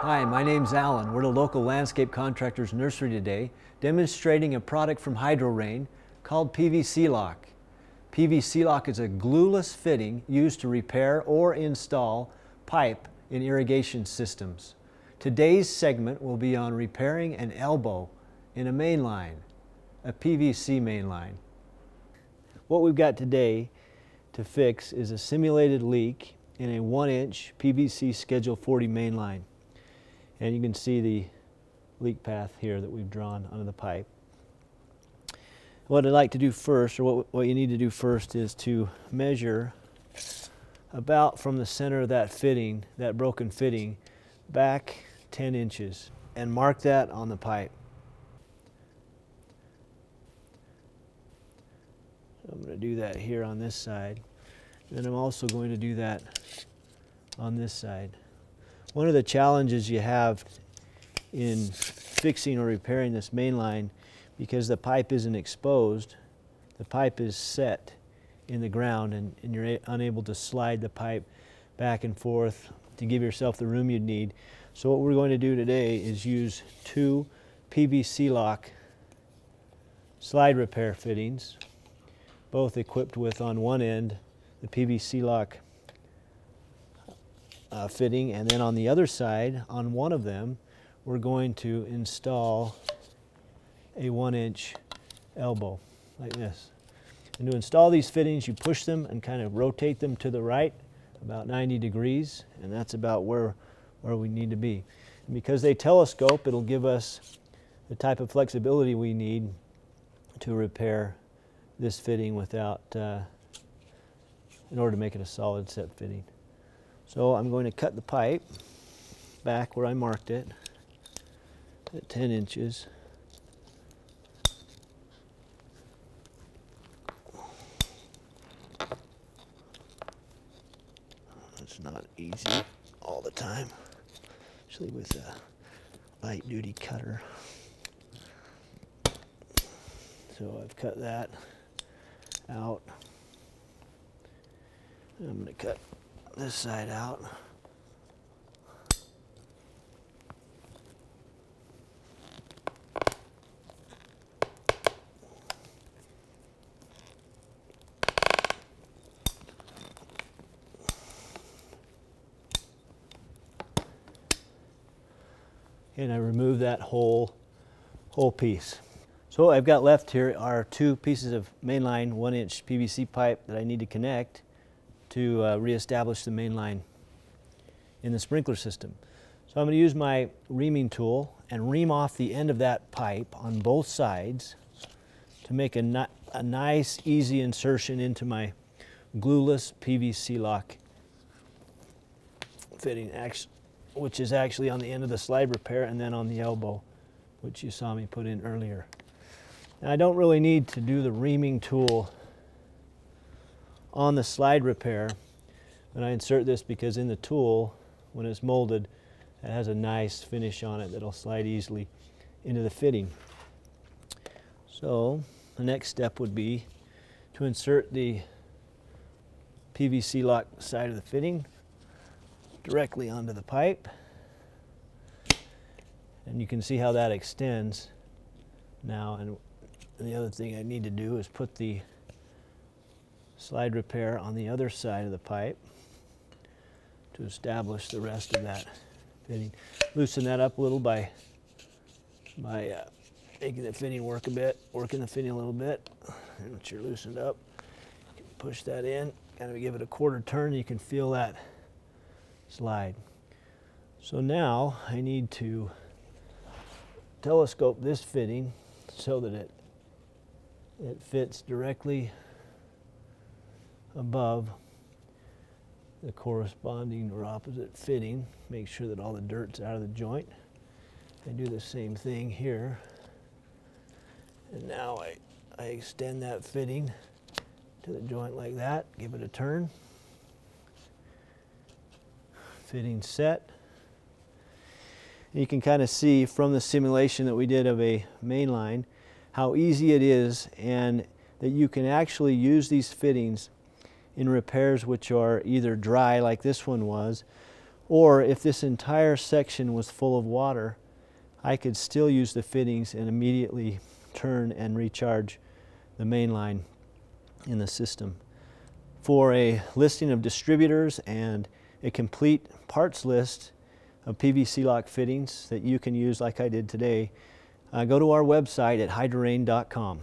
Hi, my name's Alan. We're at a local landscape contractor's nursery today, demonstrating a product from HydroRain called PVC-Lock. PVC-Lock is a glueless fitting used to repair or install pipe in irrigation systems. Today's segment will be on repairing an elbow in a main line, a PVC main line. What we've got today to fix is a simulated leak in a 1-inch PVC Schedule 40 main line. And you can see the leak path here that we've drawn under the pipe. What I'd like to do first, or what you need to do first, is to measure about from the center of that fitting, that broken fitting, back 10 inches and mark that on the pipe. I'm going to do that here on this side, and I'm also going to do that on this side. One of the challenges you have in fixing or repairing this main line, because the pipe isn't exposed, the pipe is set in the ground and you're unable to slide the pipe back and forth to give yourself the room you'd need. So what we're going to do today is use 2 PVC-Lock slide repair fittings, both equipped with, on one end, the PVC-Lock fitting, and then on the other side, on one of them, we're going to install a 1-inch elbow like this. And to install these fittings, you push them and kind of rotate them to the right about 90 degrees, and that's about where we need to be. And because they telescope, it'll give us the type of flexibility we need to repair this fitting without, in order to make it a solid set fitting. So I'm going to cut the pipe back where I marked it at 10 inches. It's not easy all the time, especially with a light duty cutter. So I've cut that out. I'm going to cut this side out. And I remove that whole piece. So what I've got left here are 2 pieces of mainline 1-inch PVC pipe that I need to connect to reestablish the main line in the sprinkler system. So I'm going to use my reaming tool and ream off the end of that pipe on both sides to make a nice, easy insertion into my glueless PVC-Lock fitting, which is actually on the end of the slide repair and then on the elbow, which you saw me put in earlier. Now, I don't really need to do the reaming tool on the slide repair when I insert this, because in the tool, when it's molded, it has a nice finish on it that'll slide easily into the fitting. So the next step would be to insert the PVC-Lock side of the fitting directly onto the pipe, and you can see how that extends now. And the other thing I need to do is put the slide repair on the other side of the pipe to establish the rest of that fitting. Loosen that up a little by making the fitting work a bit, working the fitting a little bit. And once you're loosened up, you can push that in, kind of give it a quarter turn, and you can feel that slide. So now I need to telescope this fitting so that it fits directly above the corresponding or opposite fitting. Make sure that all the dirt's out of the joint. I do the same thing here. And now I extend that fitting to the joint like that, give it a turn. Fitting set. And you can kind of see from the simulation that we did of a main line how easy it is and that you can actually use these fittings in repairs which are either dry, like this one was, or if this entire section was full of water, I could still use the fittings and immediately turn and recharge the main line in the system. For a listing of distributors and a complete parts list of PVC-Lock fittings that you can use like I did today, go to our website at hydrorain.com.